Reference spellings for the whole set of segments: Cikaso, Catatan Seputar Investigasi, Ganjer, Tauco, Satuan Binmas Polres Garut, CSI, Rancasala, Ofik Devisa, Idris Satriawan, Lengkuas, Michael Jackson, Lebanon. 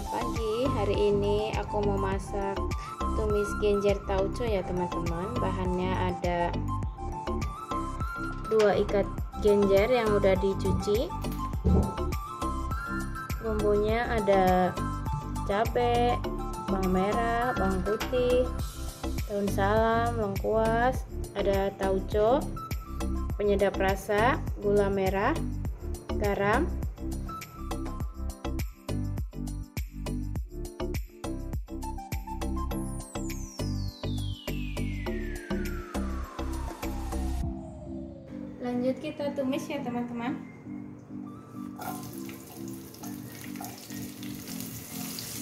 Selamat pagi. Hari ini aku mau masak tumis ganjer tauco ya teman-teman. Bahannya ada 2 ikat ganjer yang udah dicuci. Bumbunya ada cabai, bawang merah, bawang putih, daun salam, lengkuas, ada tauco, penyedap rasa, gula merah, garam. Lanjut kita tumis ya teman-teman.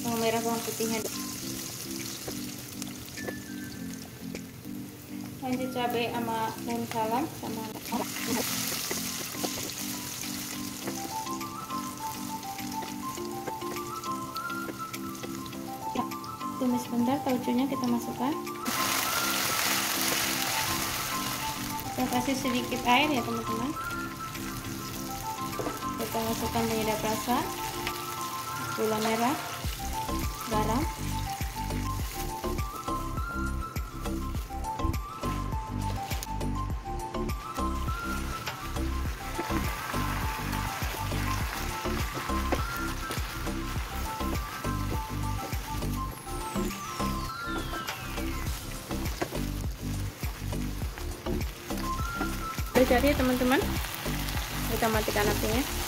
Bawang merah, bawang putihnya. Lanjut cabai sama daun salam sama tumis bentar, tauconya kita masukkan. Kita kasih sedikit air ya teman-teman. Kita masukkan penyedap rasa, gula merah, garam. Jadi teman-teman, kita matikan apinya.